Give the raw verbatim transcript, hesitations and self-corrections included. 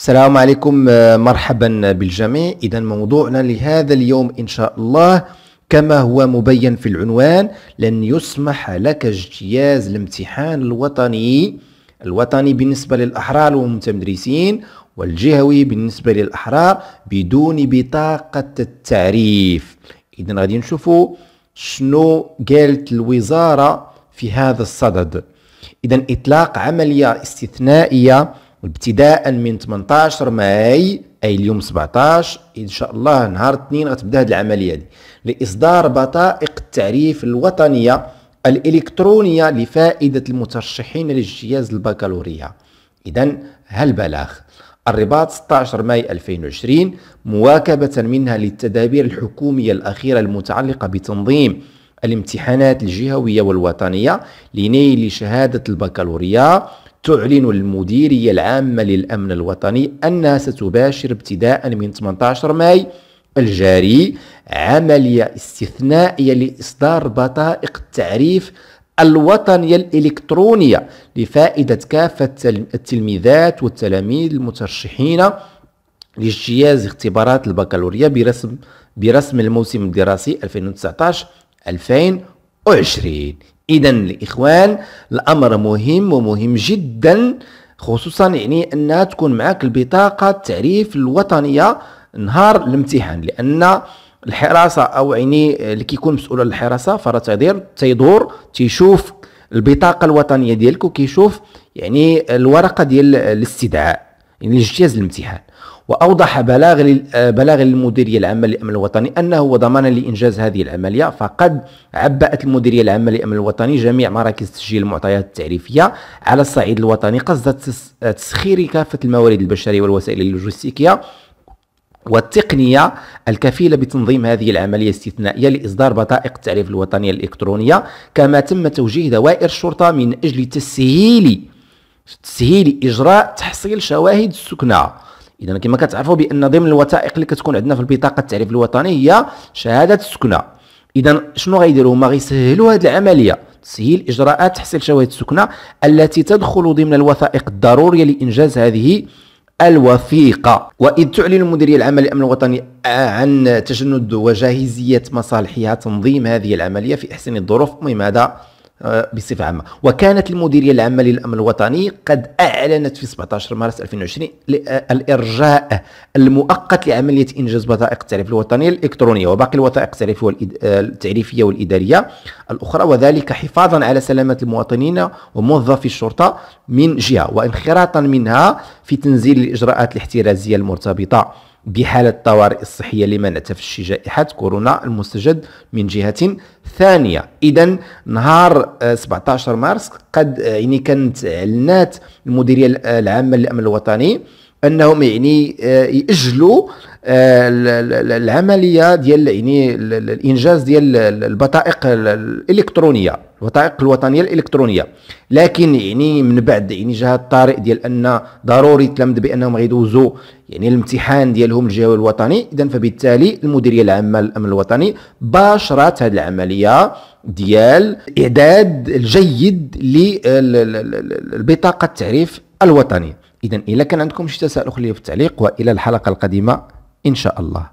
السلام عليكم، مرحبا بالجميع. إذا موضوعنا لهذا اليوم إن شاء الله كما هو مبين في العنوان، لن يسمح لك اجتياز الامتحان الوطني الوطني بالنسبة للأحرار والمتمدرسين، والجهوي بالنسبة للأحرار بدون بطاقة التعريف. إذا غادي نشوفوا شنو قالت الوزارة في هذا الصدد. إذا إطلاق عملية استثنائية ابتداء من ثمانية عشر ماي، اي اليوم سبعة عشر ان شاء الله، نهار الاثنين غتبدا هذه العمليه دي، لاصدار بطائق التعريف الوطنيه الالكترونيه لفائده المترشحين لاجتياز البكالوريا. اذا هالبلاغ الرباط ستة عشر ماي ألفين وعشرين، مواكبه منها للتدابير الحكوميه الاخيره المتعلقه بتنظيم الامتحانات الجهويه والوطنيه لنيل شهاده البكالوريا. تعلن المديرية العامة للأمن الوطني أنها ستباشر ابتداء من ثمانية عشر ماي الجاري عملية استثنائية لإصدار بطائق التعريف الوطنية الإلكترونية لفائدة كافة التلميذات والتلاميذ المترشحين لاجتياز اختبارات البكالوريا برسم برسم الموسم الدراسي ألفين وتسعة عشر ألفين وعشرين. إذا الإخوان الأمر مهم ومهم جدا، خصوصا يعني أنها تكون معك البطاقة التعريف الوطنية نهار الامتحان، لأن الحراسة أو يعني اللي كيكون مسؤول على الحراسة فرا تيدير تيدور تيشوف البطاقة الوطنية ديالك وكيشوف يعني الورقة ديال الاستدعاء يعني الاجتياز الامتحان. وأوضح بلاغ بلاغ المديرية العامة للأمن الوطني أنه وضمانا لإنجاز هذه العملية، فقد عبأت المديرية العامة للأمن الوطني جميع مراكز تسجيل المعطيات التعريفية على الصعيد الوطني قصد تسخير كافة الموارد البشرية والوسائل اللوجستيكية والتقنية الكفيلة بتنظيم هذه العملية الاستثنائية لإصدار بطائق التعريف الوطنية الإلكترونية، كما تم توجيه دوائر الشرطة من أجل تسهيل تسهيل إجراء تحصيل شواهد السكنى. إذا كما كتعرفوا بأن ضمن الوثائق اللي كتكون عندنا في البطاقة التعريف الوطني هي شهادة السكنى. إذا شنو غيديروا هما؟ غيسهلوا هذه العملية، تسهيل إجراءات تحصيل شواهد السكنى التي تدخل ضمن الوثائق الضرورية لإنجاز هذه الوثيقة. وإذ تعلن المديرية العامة للأمن الوطني عن تجند وجاهزية مصالحها تنظيم هذه العملية في أحسن الظروف. المهم هذا بصفة عامة. وكانت المديرية العامة للأمن الوطني قد أعلنت في سبعة عشر مارس ألفين وعشرين الإرجاء المؤقت لعملية إنجاز بطائق التعريف الوطنية الإلكترونية وباقي الوثائق التعريفية والإدارية الأخرى، وذلك حفاظا على سلامة المواطنين وموظفي الشرطة من جهة، وانخراطا منها في تنزيل الإجراءات الاحترازية المرتبطة بحالة الطوارئ الصحية لمنع تفشي جائحة كورونا المستجد من جهة ثانية. إذا نهار سبعة عشر مارس قد يعني كانت اعلنت المديرية العامة للأمن الوطني أنهم يعني يأجلوا العملية ديال يعني الإنجاز ديال البطائق الإلكترونية، الوثائق الوطنية الإلكترونية، لكن يعني من بعد يعني جاء الطارئ ديال أن ضروري تلمد بأنهم غيدوزوا يعني الامتحان ديالهم الجهوي الوطني. إذا فبالتالي المديرية العامة للأمن الوطني باشرت هذه العملية ديال إعداد الجيد للبطاقة التعريف الوطني. إذا إلا كان عندكم شي تساؤل خليه في التعليق، وإلى الحلقة القادمة إن شاء الله.